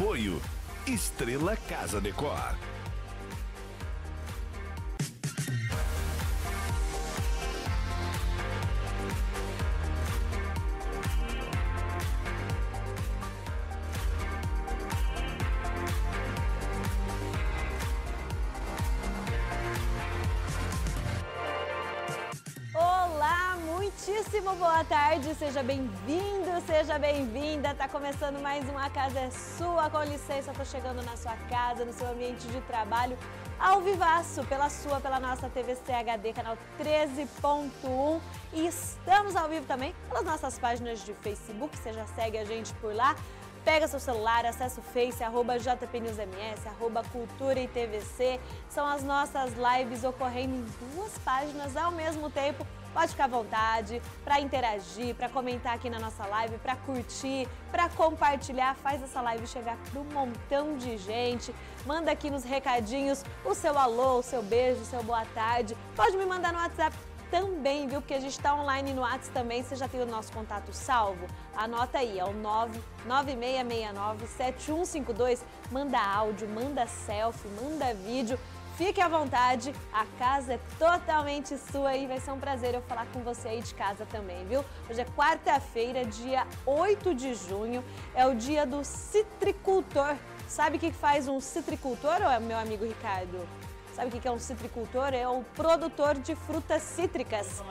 Apoio Estrela Casa Decor. Boa tarde, seja bem-vindo, seja bem-vinda. Tá começando mais um A Casa é Sua. Com licença, tô chegando na sua casa, no seu ambiente de trabalho, ao vivaço, pela sua, pela nossa TVC HD, canal 13.1. E estamos ao vivo também pelas nossas páginas de Facebook, você já segue a gente por lá. Pega seu celular, acessa o Face, @JPNewsMS, @Cultura e TVC. São as nossas lives ocorrendo em duas páginas ao mesmo tempo. Pode ficar à vontade para interagir, para comentar aqui na nossa live, para curtir, para compartilhar. Faz essa live chegar para um montão de gente. Manda aqui nos recadinhos o seu alô, o seu beijo, o seu boa tarde. Pode me mandar no WhatsApp também, viu? Porque a gente está online no WhatsApp também. Você já tem o nosso contato salvo? Anota aí, é o 996697152. Manda áudio, manda selfie, manda vídeo. Fique à vontade, a casa é totalmente sua e vai ser um prazer eu falar com você aí de casa também, viu? Hoje é quarta-feira, dia 8 de junho, é o dia do citricultor. Sabe o que faz um citricultor, meu amigo Ricardo? Sabe o que é um citricultor? É um produtor de frutas cítricas.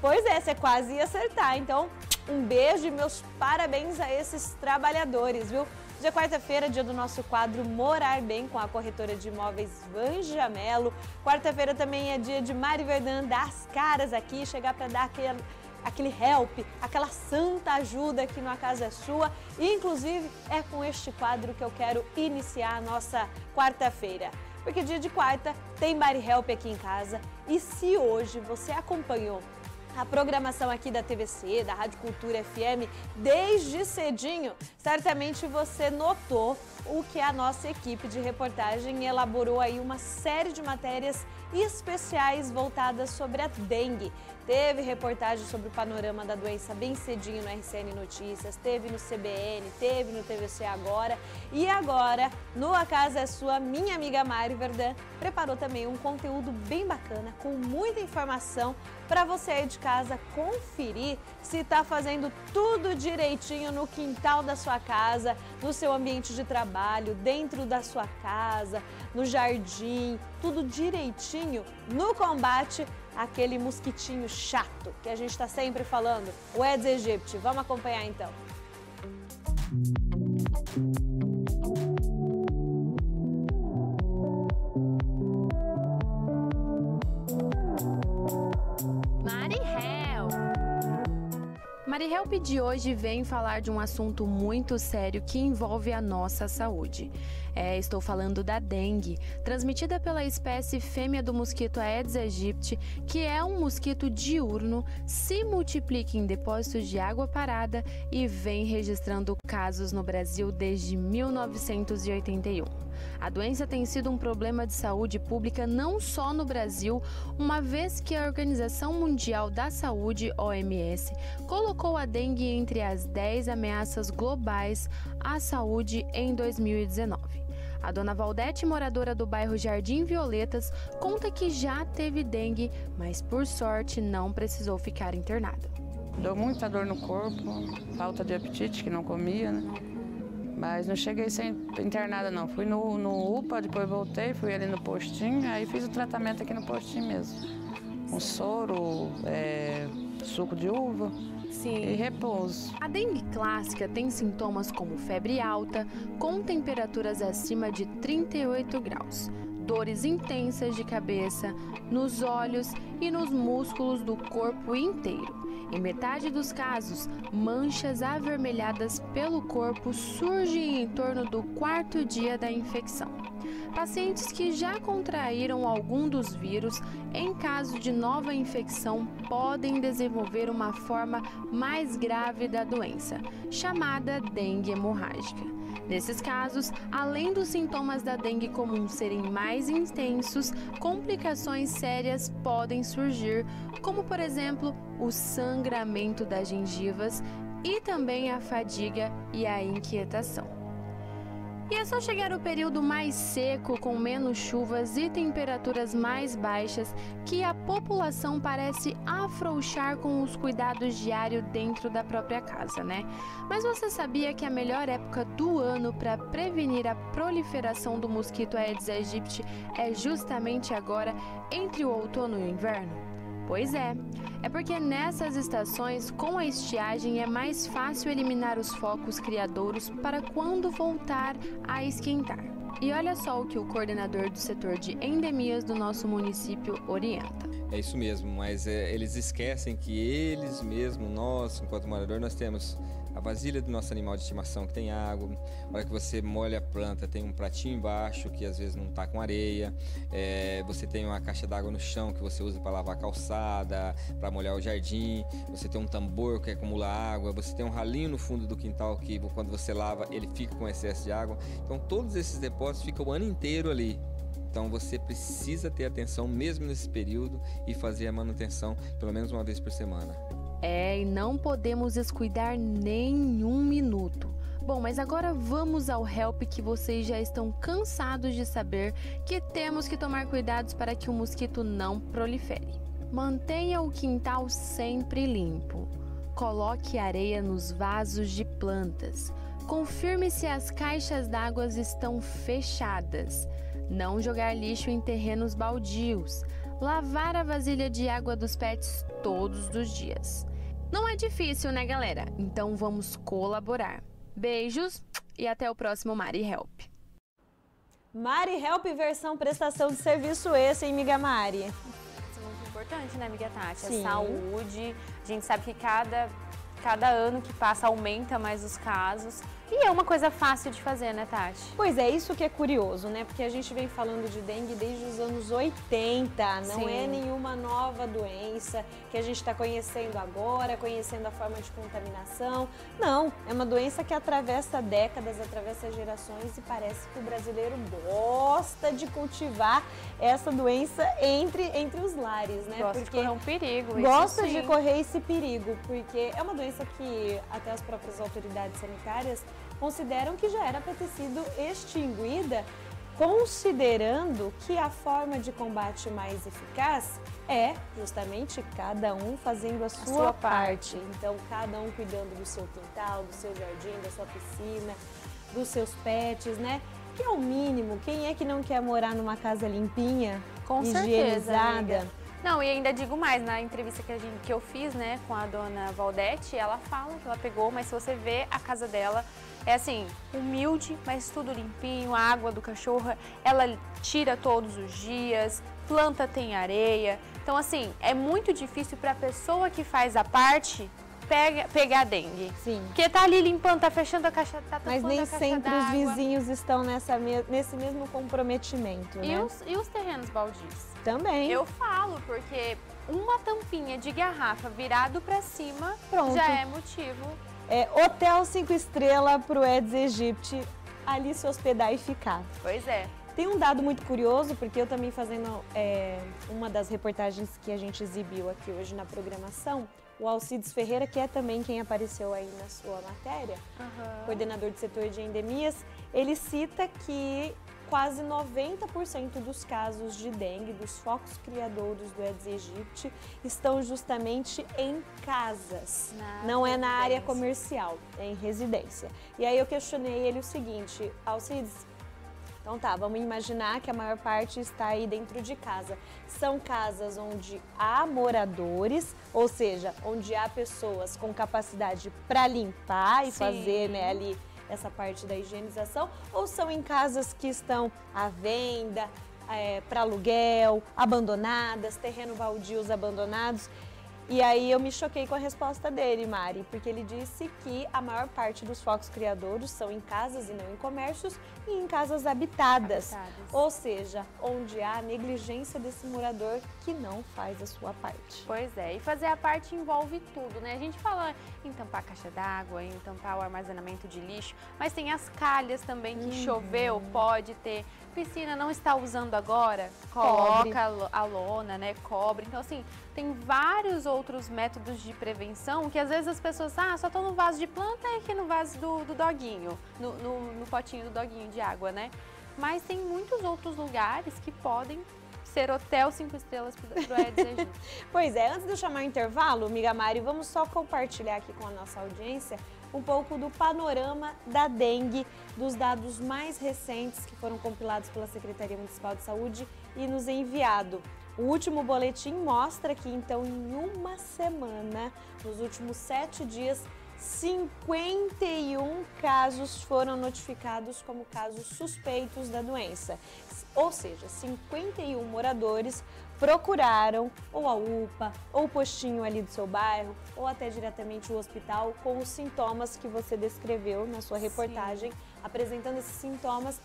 Pois é, você quase ia acertar, então um beijo e meus parabéns a esses trabalhadores, viu? Hoje é quarta-feira, dia do nosso quadro Morar Bem, com a corretora de imóveis Vanja Mello. Quarta-feira também é dia de Mari Verdã dar as caras aqui, chegar para dar aquele help, aquela santa ajuda aqui no A Casa é Sua. E, inclusive, é com este quadro que eu quero iniciar a nossa quarta-feira. Porque dia de quarta tem Mari Help aqui em casa. E se hoje você acompanhou a programação aqui da TVC, da Rádio Cultura FM, desde cedinho, certamente você notou o que a nossa equipe de reportagem elaborou aí uma série de matérias especiais voltadas sobre a dengue. Teve reportagem sobre o panorama da doença bem cedinho no RCN Notícias, teve no CBN, teve no TVC Agora. E agora, no A Casa é Sua, minha amiga Mari Verdã preparou também um conteúdo bem bacana, com muita informação para você aí de casa conferir se está fazendo tudo direitinho no quintal da sua casa, no seu ambiente de trabalho, dentro da sua casa, no jardim, tudo direitinho no combate aquele mosquitinho chato que a gente está sempre falando, o Aedes aegypti. Vamos acompanhar então. Mari Help de hoje vem falar de um assunto muito sério que envolve a nossa saúde. Estou falando da dengue, transmitida pela espécie fêmea do mosquito Aedes aegypti, que é um mosquito diurno, se multiplica em depósitos de água parada e vem registrando casos no Brasil desde 1981. A doença tem sido um problema de saúde pública não só no Brasil, uma vez que a Organização Mundial da Saúde, OMS, colocou a dengue entre as 10 ameaças globais à saúde em 2019. A dona Valdete, moradora do bairro Jardim Violetas, conta que já teve dengue, mas por sorte não precisou ficar internada. Deu muita dor no corpo, falta de apetite, que não comia, né? Mas não cheguei sem internada não, fui no UPA, depois voltei, fui ali no postinho, aí fiz o tratamento aqui no postinho mesmo. Um soro, suco de uva. Sim. E repouso. A dengue clássica tem sintomas como febre alta, com temperaturas acima de 38 graus, dores intensas de cabeça, nos olhos e nos músculos do corpo inteiro. Em metade dos casos, manchas avermelhadas pelo corpo surgem em torno do quarto dia da infecção. Pacientes que já contraíram algum dos vírus, em caso de nova infecção, podem desenvolver uma forma mais grave da doença, chamada dengue hemorrágica. Nesses casos, além dos sintomas da dengue comum serem mais intensos, complicações sérias podem surgir, como, por exemplo, o sangramento das gengivas e também a fadiga e a inquietação. E é só chegar o período mais seco, com menos chuvas e temperaturas mais baixas, que a população parece afrouxar com os cuidados diários dentro da própria casa, né? Mas você sabia que a melhor época do ano para prevenir a proliferação do mosquito Aedes aegypti é justamente agora, entre o outono e o inverno? Pois é, é porque nessas estações, com a estiagem, é mais fácil eliminar os focos criadouros para quando voltar a esquentar. E olha só o que o coordenador do setor de endemias do nosso município orienta. É isso mesmo, mas eles esquecem que eles mesmos, nós, enquanto morador, nós temos a vasilha do nosso animal de estimação que tem água, na hora que você molha a planta tem um pratinho embaixo que às vezes não está com areia, você tem uma caixa d'água no chão que você usa para lavar a calçada, para molhar o jardim, você tem um tambor que acumula água, você tem um ralinho no fundo do quintal que quando você lava ele fica com excesso de água, então todos esses depósitos ficam o ano inteiro ali. Então você precisa ter atenção mesmo nesse período e fazer a manutenção pelo menos uma vez por semana. É, e não podemos descuidar nenhum minuto. Bom, mas agora vamos ao help que vocês já estão cansados de saber que temos que tomar cuidados para que o mosquito não prolifere. Mantenha o quintal sempre limpo. Coloque areia nos vasos de plantas. Confirme se as caixas d'água estão fechadas. Não jogar lixo em terrenos baldios. Lavar a vasilha de água dos pets todos os dias. Não é difícil, né, galera? Então vamos colaborar. Beijos e até o próximo Mari Help. Mari Help versão prestação de serviço extra, hein, amiga Mari? Isso é muito importante, né, amiga Tati? Sim. A saúde, a gente sabe que cada ano que passa aumenta mais os casos. E é uma coisa fácil de fazer, né, Tati? Pois é, isso que é curioso, né? Porque a gente vem falando de dengue desde os anos 80. Não Sim. é nenhuma nova doença que a gente está conhecendo agora, conhecendo a forma de contaminação. Não, é uma doença que atravessa décadas, atravessa gerações e parece que o brasileiro gosta de cultivar essa doença entre os lares, né? Gosta de correr um perigo. Gosta de correr esse perigo, porque é uma doença que até as próprias autoridades sanitárias consideram que já era para ter sido extinguida, considerando que a forma de combate mais eficaz é justamente cada um fazendo a sua parte. Então, cada um cuidando do seu quintal, do seu jardim, da sua piscina, dos seus pets, né? Que é o mínimo. Quem é que não quer morar numa casa limpinha, higienizada? Com certeza, não, e ainda digo mais, na entrevista que eu fiz, né, com a dona Valdete, ela fala que ela pegou, mas se você vê a casa dela, é assim, humilde, mas tudo limpinho, a água do cachorro, ela tira todos os dias, planta tem areia. Então, assim, é muito difícil para a pessoa que faz a parte pegar dengue. Sim. Porque tá ali limpando, tá fechando a caixa, tá tampando a caixa d'água. Mas nem sempre os vizinhos estão nesse mesmo comprometimento, né? E os terrenos baldios? Também. Eu falo, porque uma tampinha de garrafa virado pra cima Pronto. Já é motivo. É hotel 5 estrelas pro Aedes aegypti ali se hospedar e ficar. Pois é. Tem um dado muito curioso, porque eu também fazendo uma das reportagens que a gente exibiu aqui hoje na programação, o Alcides Ferreira, que é também quem apareceu aí na sua matéria, coordenador do setor de endemias, ele cita que quase 90% dos casos de dengue, dos focos criadouros do Aedes aegypti, estão justamente em casas. Não é na área comercial, é em residência. E aí eu questionei ele o seguinte, Alcides, então tá, vamos imaginar que a maior parte está aí dentro de casa. São casas onde há moradores, ou seja, onde há pessoas com capacidade para limpar e Sim. fazer, né, ali essa parte da higienização, ou são em casas que estão à venda, para aluguel, abandonadas, terreno baldios abandonados. E aí eu me choquei com a resposta dele, Mari, porque ele disse que a maior parte dos focos criadouros são em casas e não em comércios e em casas habitadas. Ou seja, onde há a negligência desse morador que não faz a sua parte. Pois é, e fazer a parte envolve tudo, né? A gente fala em tampar a caixa d'água, em tampar o armazenamento de lixo, mas tem as calhas também que choveu, pode ter. Piscina não está usando agora, coloca a lona, né? Cobre. Então, assim, tem vários outros métodos de prevenção que às vezes as pessoas, só estão no vaso de planta e aqui no vaso do doguinho, no potinho do doguinho de água, né? Mas tem muitos outros lugares que podem ser hotel 5 estrelas para o Aedes aegypti. Pois é, antes de eu chamar o intervalo, amiga Mari, vamos só compartilhar aqui com a nossa audiência um pouco do panorama da dengue, dos dados mais recentes que foram compilados pela Secretaria Municipal de Saúde e nos enviado. O último boletim mostra que, então, em uma semana, nos últimos 7 dias, 51 casos foram notificados como casos suspeitos da doença. Ou seja, 51 moradores procuraram ou a UPA, ou o postinho ali do seu bairro, ou até diretamente o hospital com os sintomas que você descreveu na sua reportagem, sim, apresentando esses sintomas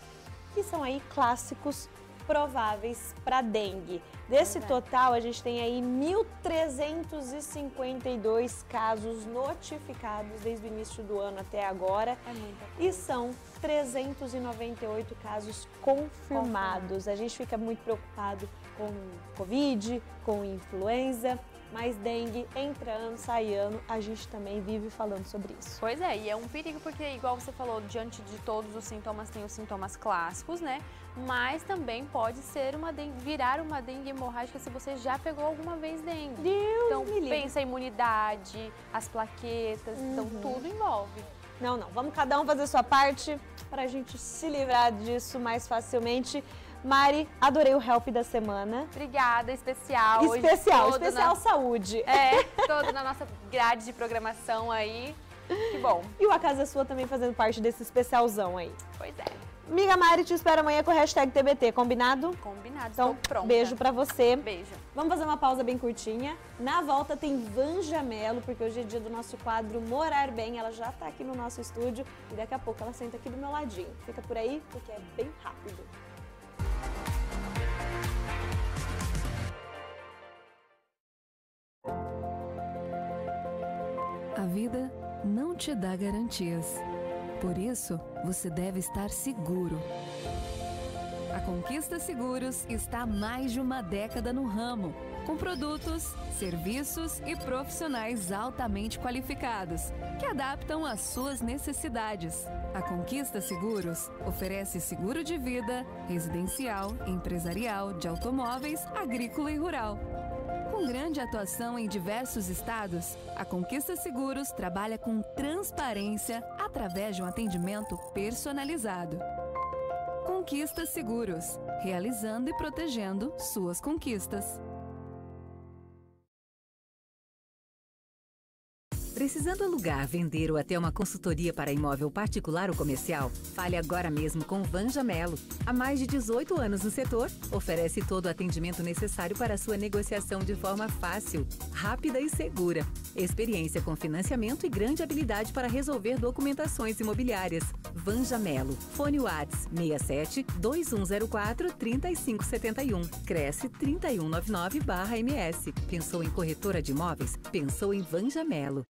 que são aí clássicos prováveis para dengue. Desse total, a gente tem aí 1.352 casos notificados desde o início do ano até agora. É muita coisa. E são 398 casos confirmados. A gente fica muito preocupado com Covid, com influenza, mas dengue, entra ano, sai ano, a gente também vive falando sobre isso. Pois é, e é um perigo porque, igual você falou, diante de todos os sintomas, tem os sintomas clássicos, né? Mas também pode ser virar uma dengue hemorrágica se você já pegou alguma vez dengue. Então, pensa a imunidade, as plaquetas, então tudo envolve. Não, vamos cada um fazer a sua parte para a gente se livrar disso mais facilmente. Mari, adorei o help da semana. Obrigada, especial. Especial saúde. É, todo na nossa grade de programação aí. Que bom. E o A Casa é Sua também fazendo parte desse especialzão aí. Pois é. Amiga Mari, te espero amanhã com o hashtag TBT, combinado? Combinado, então, estou pronta. Beijo pra você. Beijo. Vamos fazer uma pausa bem curtinha. Na volta tem Vanja Mello, porque hoje é dia do nosso quadro Morar Bem. Ela já tá aqui no nosso estúdio e daqui a pouco ela senta aqui do meu ladinho. Fica por aí, porque é bem rápido. A vida não te dá garantias. Por isso, você deve estar seguro. A Conquista Seguros está há mais de uma década no ramo, com produtos, serviços e profissionais altamente qualificados, que adaptam às suas necessidades. A Conquista Seguros oferece seguro de vida, residencial, empresarial, de automóveis, agrícola e rural. Com grande atuação em diversos estados, a Conquista Seguros trabalha com transparência através de um atendimento personalizado. Conquista Seguros, realizando e protegendo suas conquistas. Precisando alugar, vender ou até uma consultoria para imóvel particular ou comercial? Fale agora mesmo com Vanja Mello. Há mais de 18 anos no setor, oferece todo o atendimento necessário para a sua negociação de forma fácil, rápida e segura. Experiência com financiamento e grande habilidade para resolver documentações imobiliárias. Vanja Mello. Fone Whats 67-2104-3571. Cresce 3199/MS. Pensou em corretora de imóveis? Pensou em Vanja Mello.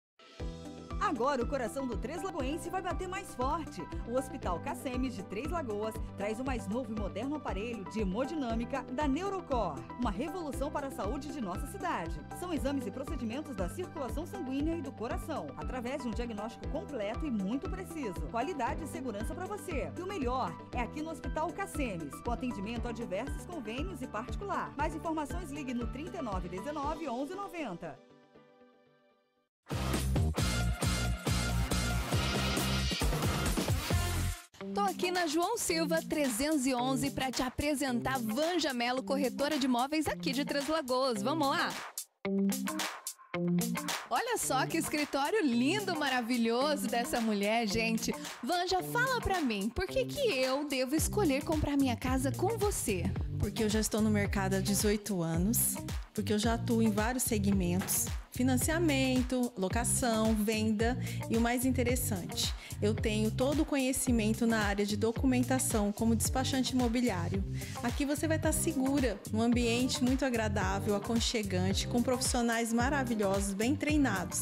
Agora o coração do Três Lagoense vai bater mais forte. O Hospital CCMs de Três Lagoas traz o mais novo e moderno aparelho de hemodinâmica da Neurocor. Uma revolução para a saúde de nossa cidade. São exames e procedimentos da circulação sanguínea e do coração, através de um diagnóstico completo e muito preciso. Qualidade e segurança para você. E o melhor é aqui no Hospital CCMs, com atendimento a diversos convênios e particular. Mais informações, ligue no 3919 1190. Tô aqui na João Silva 311 para te apresentar Vanja Mello, corretora de imóveis aqui de Três Lagoas. Vamos lá? Olha só que escritório lindo, maravilhoso dessa mulher, gente. Vanja, fala pra mim, por que eu devo escolher comprar minha casa com você? Porque eu já estou no mercado há 18 anos, porque eu já atuo em vários segmentos, financiamento, locação, venda e o mais interessante, eu tenho todo o conhecimento na área de documentação como despachante imobiliário. Aqui você vai estar segura, num ambiente muito agradável, aconchegante, com profissionais maravilhosos, bem treinados.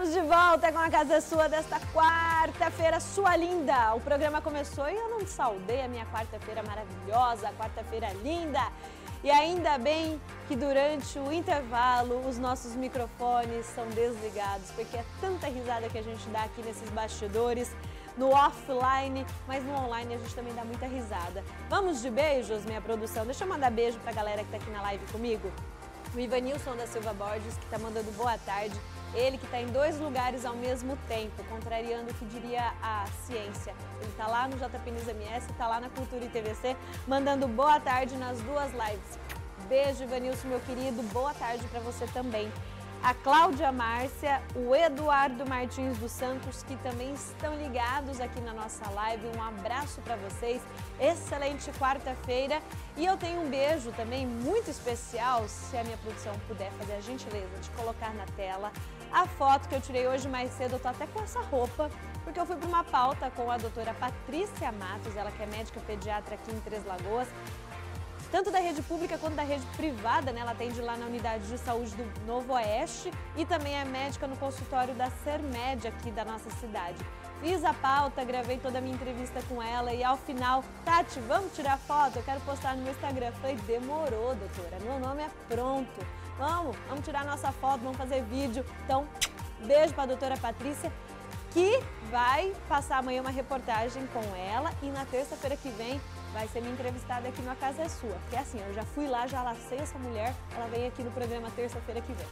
Estamos de volta com A Casa é Sua desta quarta-feira, sua linda. O programa começou e eu não saudei a minha quarta-feira maravilhosa, a quarta-feira linda. E ainda bem que durante o intervalo os nossos microfones são desligados, porque é tanta risada que a gente dá aqui nesses bastidores, no offline, mas no online a gente também dá muita risada. Vamos de beijos, minha produção? Deixa eu mandar beijo pra galera que tá aqui na live comigo. O Ivanilson da Silva Borges, que tá mandando boa tarde. Ele que está em dois lugares ao mesmo tempo, contrariando o que diria a ciência. Ele está lá no JPNewsMS, está lá na Cultura e TVC, mandando boa tarde nas duas lives. Beijo, Ivanilson, meu querido. Boa tarde para você também. A Cláudia Márcia, o Eduardo Martins dos Santos, que também estão ligados aqui na nossa live. Um abraço para vocês. Excelente quarta-feira. E eu tenho um beijo também muito especial, se a minha produção puder fazer a gentileza de colocar na tela a foto que eu tirei hoje mais cedo. Eu tô até com essa roupa, porque eu fui para uma pauta com a doutora Patrícia Matos, ela que é médica pediatra aqui em Três Lagoas, tanto da rede pública quanto da rede privada, né? Ela atende lá na unidade de saúde do Novo Oeste e também é médica no consultório da CERMED aqui da nossa cidade. Fiz a pauta, gravei toda a minha entrevista com ela e ao final, Tati, vamos tirar foto? Eu quero postar no meu Instagram. Falei, demorou, doutora, meu nome é pronto. Vamos tirar nossa foto, vamos fazer vídeo. Então, beijo para a doutora Patrícia, que vai passar amanhã uma reportagem com ela e na terça-feira que vem vai ser minha entrevistada aqui no A Casa é Sua. Porque assim, eu já fui lá, já lacei essa mulher, ela vem aqui no programa terça-feira que vem.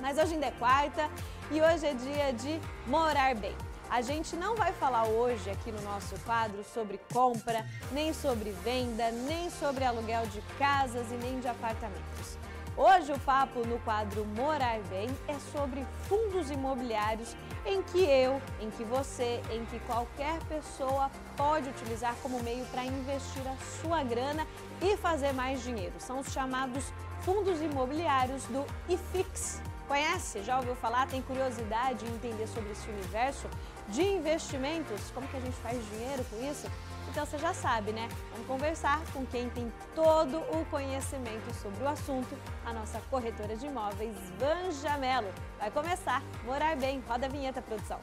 Mas hoje ainda é quarta e hoje é dia de morar bem. A gente não vai falar hoje aqui no nosso quadro sobre compra, nem sobre venda, nem sobre aluguel de casas e nem de apartamentos. Hoje o papo no quadro Morar Bem é sobre fundos imobiliários em que eu, em que você, em que qualquer pessoa pode utilizar como meio para investir a sua grana e fazer mais dinheiro. São os chamados fundos imobiliários do IFIX. Conhece? Já ouviu falar? Tem curiosidade em entender sobre esse universo de investimentos? Como que a gente faz dinheiro com isso? Então você já sabe, né? Vamos conversar com quem tem todo o conhecimento sobre o assunto, a nossa corretora de imóveis, Vanja Mello. Vai começar Morar Bem. Roda a vinheta, produção.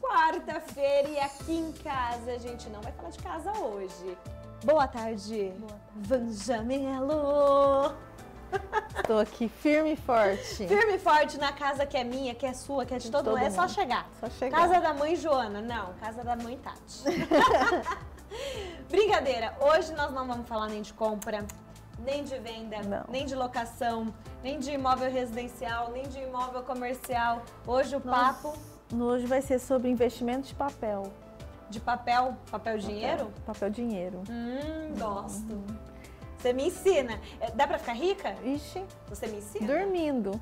Quarta-feira e aqui em casa, a gente não vai falar de casa hoje. Boa tarde, Vanja Mello. Estou aqui firme e forte. Firme e forte na casa que é minha, que é sua, que é de todo mundo. É só chegar. Casa da mãe Joana, não, casa da mãe Tati. Brincadeira, hoje nós não vamos falar nem de compra, nem de venda, não, nem de locação, nem de imóvel residencial, nem de imóvel comercial. Hoje o papo... Hoje vai ser sobre investimentos de papel. De papel? Papel dinheiro? Papel dinheiro. Gosto. Você me ensina. Dá pra ficar rica? Ixi. Você me ensina? Dormindo.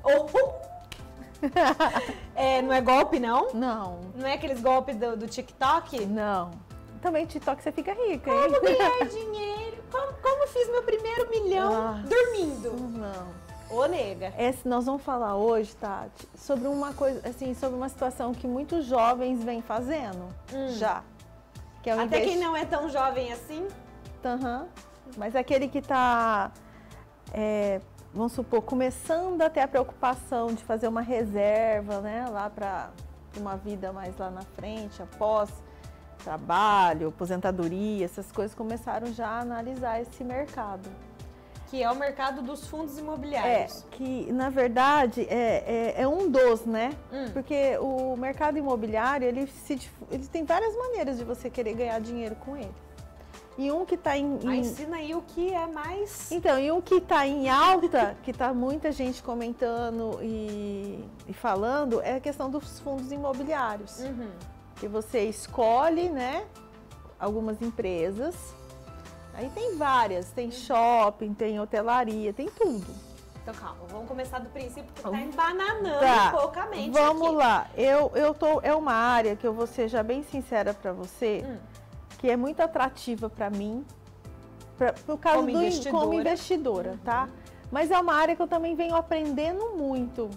É, não é golpe, não? Não. Não é aqueles golpes do TikTok? Não. Também TikTok você fica rica, hein? Como ganhar dinheiro? Como fiz meu primeiro milhão dormindo? Não. Ô, nega. Nós vamos falar hoje, Tati, sobre uma coisa, assim, sobre uma situação que muitos jovens vêm fazendo já. Que é quem não é tão jovem assim. Mas aquele que tá, vamos supor, começando a ter a preocupação de fazer uma reserva, né, lá para uma vida mais lá na frente, após trabalho, aposentadoria, essas coisas, começaram já a analisar esse mercado. Que é o mercado dos fundos imobiliários. Que na verdade é um dos, né? Porque o mercado imobiliário, ele tem várias maneiras de você querer ganhar dinheiro com ele. E um que está ensina aí o que é mais... Então, e um que está em alta, que está muita gente comentando e falando, é a questão dos fundos imobiliários. Que você escolhe, né, algumas empresas... Aí tem várias, tem shopping, tem hotelaria, tem tudo. Então calma, vamos começar do princípio que tá embananando poucamente. Vamos lá, é uma área que eu vou ser já bem sincera pra você, que é muito atrativa pra mim, no caso como investidora, tá? Mas é uma área que eu também venho aprendendo muito,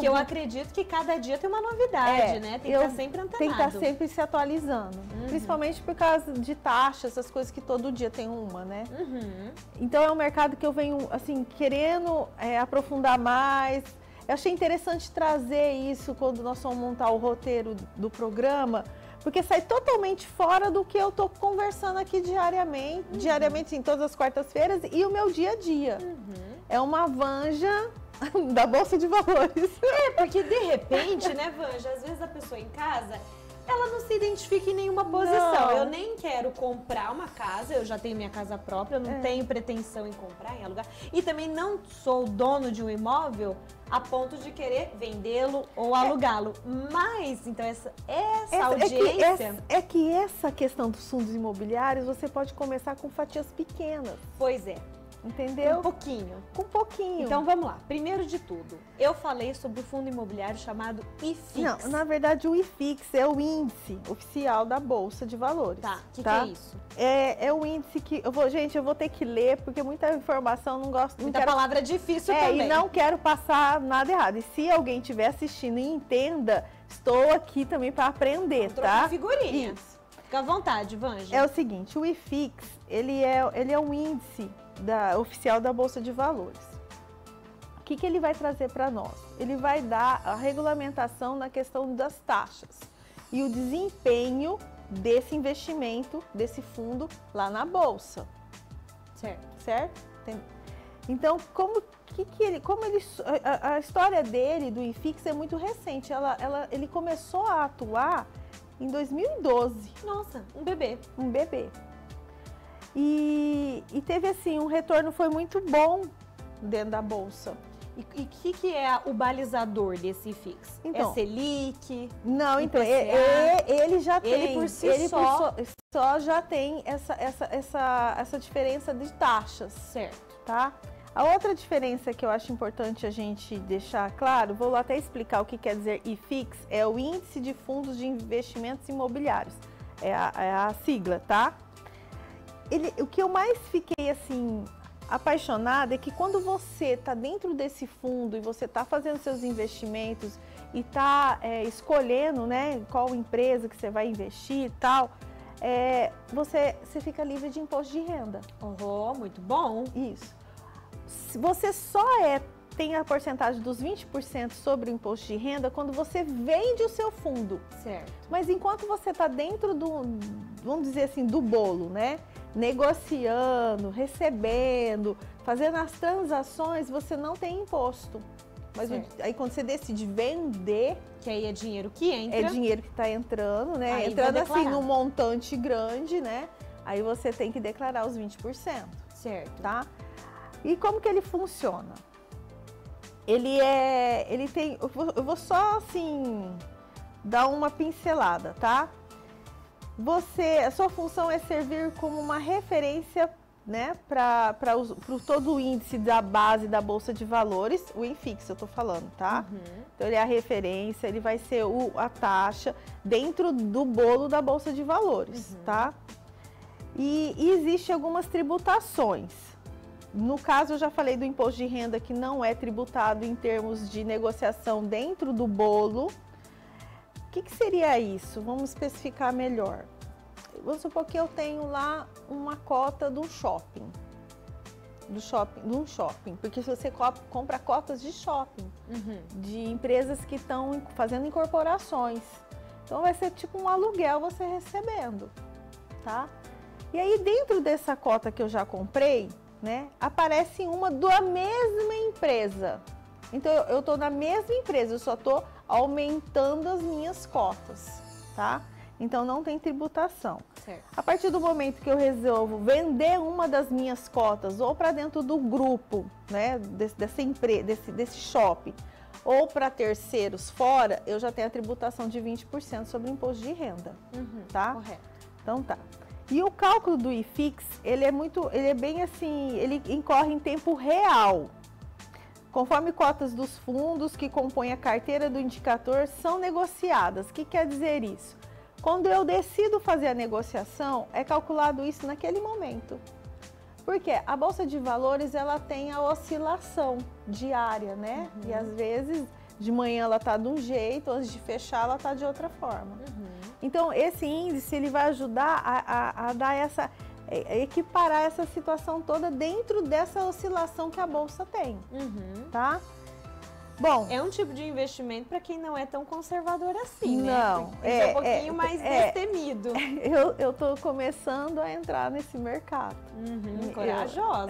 Eu acredito que cada dia tem uma novidade, né? Tem que estar sempre antenado. Tem que estar sempre se atualizando. Uhum. Principalmente por causa de taxas, essas coisas que todo dia tem uma, né? Uhum. Então é um mercado que eu venho, assim, querendo aprofundar mais. Eu achei interessante trazer isso quando nós vamos montar o roteiro do programa, porque sai totalmente fora do que eu tô conversando aqui diariamente, uhum. diariamente em todas as quartas-feiras e o meu dia a dia. Uhum. É uma vanja da Bolsa de Valores. É, porque de repente, né, Vanja, às vezes a pessoa em casa, ela não se identifica em nenhuma posição. Não. Eu nem quero comprar uma casa, eu já tenho minha casa própria, eu não tenho pretensão em comprar, em alugar. E também não sou dono de um imóvel a ponto de querer vendê-lo ou alugá-lo. Mas, então, essa audiência... É que essa questão dos fundos imobiliários, você pode começar com fatias pequenas. Pois é. Entendeu? Com um pouquinho. Com um pouquinho. Então vamos lá. Primeiro de tudo, eu falei sobre o fundo imobiliário chamado IFIX. Não, na verdade o IFIX é o índice oficial da Bolsa de Valores. Tá, que é isso? É o índice que... Gente, eu vou ter que ler porque muita informação eu não gosto... Muita palavra é difícil também. E não quero passar nada errado. E se alguém estiver assistindo e entenda, estou aqui também para aprender, tá? Figurinha. Isso. Fica à vontade, Vanja. É o seguinte, o IFIX, ele é um índice oficial da Bolsa de Valores. O que ele vai trazer para nós? Ele vai dar a regulamentação na questão das taxas e o desempenho desse investimento, desse fundo lá na Bolsa. Certo. Certo? Então, a história dele, do IFIX, é muito recente. Ele começou a atuar em 2012. Nossa, um bebê. Um bebê. E teve, assim, um retorno foi muito bom dentro da Bolsa. E o que é o balizador desse IFIX? Então, é Selic? Não, então, ele já tem. Ele por si só já tem essa diferença de taxas. Certo. Tá? A outra diferença que eu acho importante a gente deixar claro, vou até explicar o que quer dizer IFIX, é o Índice de Fundos de Investimentos Imobiliários. É a sigla, tá? O que eu mais fiquei, assim, apaixonada é que quando você está dentro desse fundo e você está fazendo seus investimentos e está escolhendo, né, qual empresa que você vai investir e tal, você fica livre de imposto de renda. Oh, muito bom! Isso. Você só tem a porcentagem dos 20% sobre o imposto de renda quando você vende o seu fundo. Certo. Mas enquanto você está dentro do, vamos dizer assim, do bolo, né? Negociando, recebendo, fazendo as transações, você não tem imposto. Mas aí quando você decide vender... Que aí é dinheiro que entra. É dinheiro que está entrando, né? Aí entrando assim num montante grande, né? Aí você tem que declarar os 20%. Certo. Tá? E como que ele funciona? Ele tem... Eu vou só, assim, dar uma pincelada, tá? A sua função é servir como uma referência, né, para todo o índice da base da Bolsa de Valores, o IFIX, eu tô falando, tá? Uhum. Então, ele é a referência, ele vai ser a taxa dentro do bolo da Bolsa de Valores, uhum. tá? E existem algumas tributações. No caso, eu já falei do imposto de renda, que não é tributado em termos de negociação dentro do bolo. O que seria isso? Vamos especificar melhor. Vamos supor que eu tenho lá uma cota do shopping. Porque se você compra cotas de shopping, uhum. de empresas que estão fazendo incorporações. Então vai ser tipo um aluguel você recebendo, tá? E aí dentro dessa cota que eu já comprei, né, aparece uma da mesma empresa. Então eu estou na mesma empresa, eu só estou aumentando as minhas cotas, tá? Então não tem tributação. Certo. A partir do momento que eu resolvo vender uma das minhas cotas ou para dentro do grupo, né, desse shopping, ou para terceiros fora, eu já tenho a tributação de 20% sobre o imposto de renda, uhum, tá? Correto. Então tá. E o cálculo do IFIX, ele incorre em tempo real. Conforme cotas dos fundos que compõem a carteira do indicador são negociadas. O que quer dizer isso? Quando eu decido fazer a negociação, é calculado isso naquele momento. Porque a Bolsa de Valores, ela tem a oscilação diária, né? Uhum. E às vezes de manhã ela está de um jeito, antes de fechar ela está de outra forma. Uhum. Então esse índice ele vai ajudar a dar essa, equiparar essa situação toda dentro dessa oscilação que a bolsa tem, uhum. tá? Bom, é um tipo de investimento para quem não é tão conservador assim, não, né? Porque é um pouquinho mais destemido. Eu tô começando a entrar nesse mercado. Uhum, corajosa.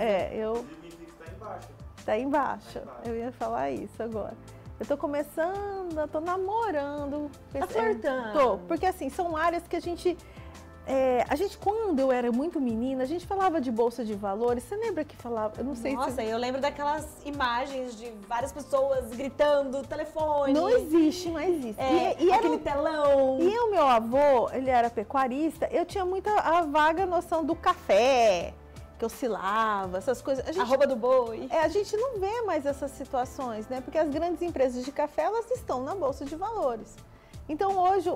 Tá embaixo. Eu ia falar isso agora. Eu tô começando, eu tô namorando. Tá flertando. Tô, porque assim, são áreas que a gente... quando eu era muito menina, a gente falava de bolsa de valores. Você lembra que falava? Eu não sei. Nossa, eu lembro daquelas imagens de várias pessoas gritando, telefone. Não existe, não existe. E aquele telão. E o meu avô, ele era pecuarista, eu tinha muita a vaga noção do café, que oscilava, essas coisas. A roupa do boi. A gente não vê mais essas situações, né? Porque as grandes empresas de café, elas estão na bolsa de valores. Então hoje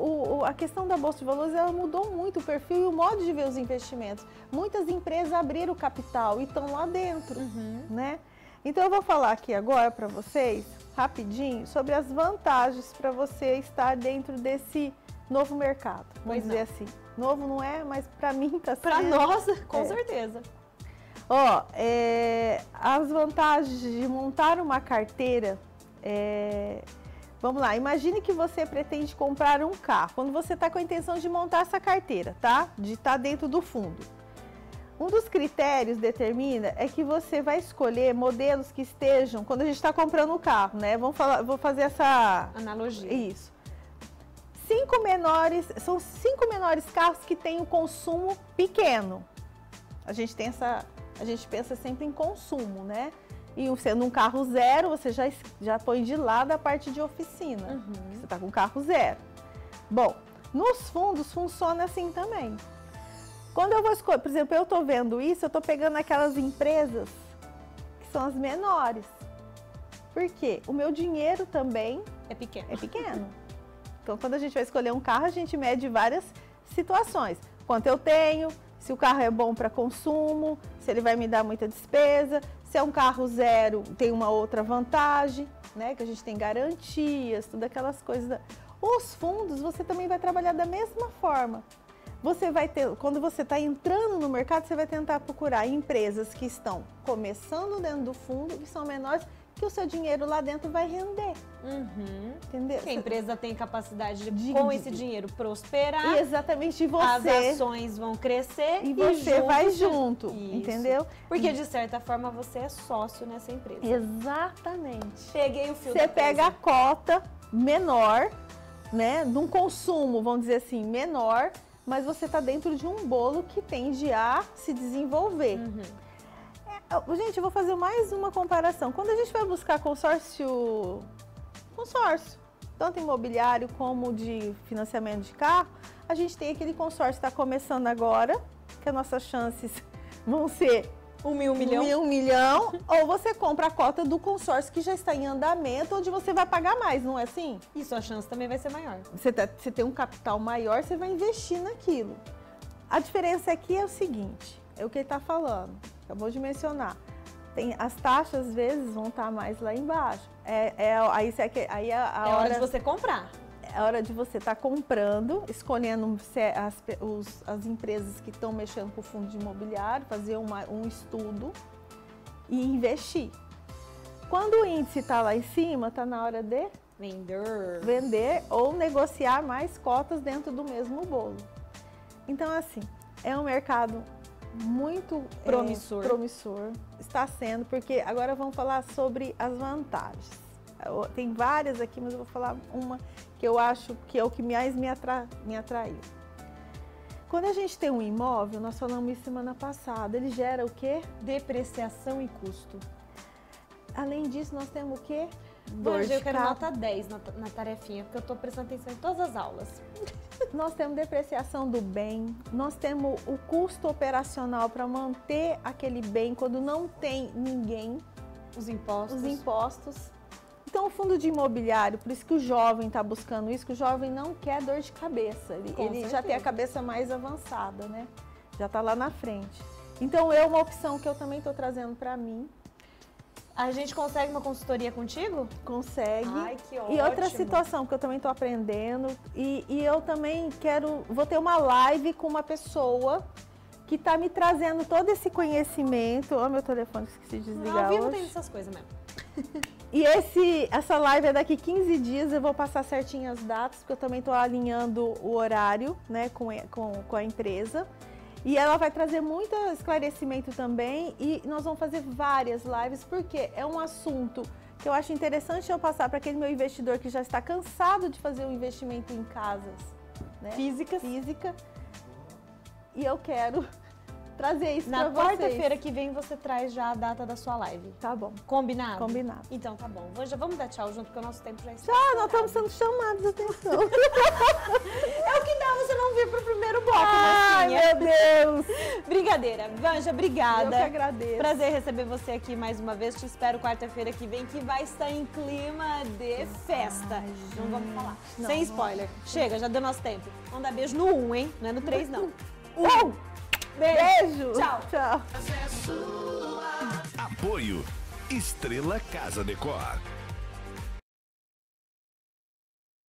a questão da Bolsa de Valores ela mudou muito o perfil e o modo de ver os investimentos. Muitas empresas abriram o capital e estão lá dentro, uhum. né? Então eu vou falar aqui agora para vocês, rapidinho, sobre as vantagens para você estar dentro desse novo mercado. Vamos dizer assim, novo não é, mas para mim tá sendo. Para nós, com certeza. Ó, as vantagens de montar uma carteira... Vamos lá, imagine que você pretende comprar um carro, quando você está com a intenção de montar essa carteira, tá? De estar dentro do fundo. Um dos critérios determina é que você vai escolher modelos que estejam, quando a gente está comprando um carro, né? Vou fazer essa... analogia. Isso. São 5 menores carros que têm um consumo pequeno. A gente pensa sempre em consumo, né? E sendo um carro zero, você já põe de lado a parte de oficina, uhum. que você está com carro zero. Bom, nos fundos funciona assim também. Quando eu vou escolher, por exemplo, eu estou vendo isso, eu estou pegando aquelas empresas que são as menores. Por quê? O meu dinheiro também é pequeno. Então, quando a gente vai escolher um carro, a gente mede várias situações. Quanto eu tenho, se o carro é bom para consumo, se ele vai me dar muita despesa... Se é um carro zero, tem uma outra vantagem, né? Que a gente tem garantias, todas aquelas coisas. Os fundos, você também vai trabalhar da mesma forma. Você vai ter, quando você está entrando no mercado, você vai tentar procurar empresas que estão começando dentro do fundo, que são menores, que o seu dinheiro lá dentro vai render. Uhum. Entendeu? Que a empresa tem capacidade de, com esse dinheiro, prosperar. E exatamente, você. As ações vão crescer e você vai junto, entendeu? Porque, de certa forma, você é sócio nessa empresa. Exatamente. Peguei o fio da coisa. Você pega a cota menor, né, de um consumo, vamos dizer assim, menor, mas você está dentro de um bolo que tende a se desenvolver. Uhum. Gente, eu vou fazer mais uma comparação. Quando a gente vai buscar consórcio, tanto imobiliário como de financiamento de carro, a gente tem aquele consórcio que está começando agora, que as nossas chances vão ser 1 milhão. Ou você compra a cota do consórcio que já está em andamento, onde você vai pagar mais, não é assim? Isso, a chance também vai ser maior. Você tem um capital maior, você vai investir naquilo. A diferença aqui é o seguinte, é o que ele está falando. Acabou de mencionar, as taxas às vezes vão estar mais lá embaixo, aí é a hora de você comprar. É a hora de você estar comprando, escolhendo as empresas que estão mexendo com o fundo de imobiliário, fazer um estudo e investir. Quando o índice está lá em cima, está na hora de vender ou negociar mais cotas dentro do mesmo bolo. Então assim, é um mercado muito promissor. Está sendo, porque agora vamos falar sobre as vantagens. Tem várias aqui, mas eu vou falar uma que eu acho que é o que mais me atraiu. Quando a gente tem um imóvel, nós falamos isso semana passada, ele gera o quê? Depreciação e custo. Além disso, nós temos o quê? Hoje eu quero nota 10 na tarefinha, porque eu estou prestando atenção em todas as aulas. Nós temos depreciação do bem, nós temos o custo operacional para manter aquele bem quando não tem ninguém. Os impostos. Então, o fundo de imobiliário, por isso que o jovem está buscando isso, que o jovem não quer dor de cabeça. Ele já tem a cabeça mais avançada, né? Já está lá na frente. Então, é uma opção que eu também estou trazendo para mim. A gente consegue uma consultoria contigo? Consegue. Ai, que ótimo. E outra situação que eu também estou aprendendo, e eu também quero, vou ter uma live com uma pessoa que está me trazendo todo esse conhecimento. Ó, meu telefone, esqueci de desligar. Ao vivo tem essas coisas mesmo. E essa live é daqui 15 dias, eu vou passar certinho as datas, porque eu também estou alinhando o horário, né, com a empresa. E ela vai trazer muito esclarecimento também, e nós vamos fazer várias lives, porque é um assunto que eu acho interessante eu passar para aquele meu investidor que já está cansado de fazer um investimento em casas, né? Física. E eu quero trazer isso para vocês. Na quarta-feira que vem você traz já a data da sua live. Tá bom. Combinado? Combinado. Então tá bom. Já vamos dar tchau junto, porque o nosso tempo já está. Tchau, nós estamos sendo chamados a atenção. É o que dá você não vir pro primeiro bloco, Marcinha. Ai, meu Deus. Brincadeira. Vanja, obrigada. Eu que agradeço. Prazer receber você aqui mais uma vez. Te espero quarta-feira que vem, que vai estar em clima de festa. Ai, não vamos falar. Não, sem spoiler. Não. Chega, já deu nosso tempo. Vamos dar beijo no 1, hein? Não é no 3, não. Beijo! Tchau! Tchau! Apoio Estrela Casa Decor.